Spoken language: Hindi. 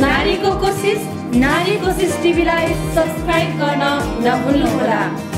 नारी को कोशिश टीवीलाई सब्सक्राइब गर्न नभुल्नुहोला।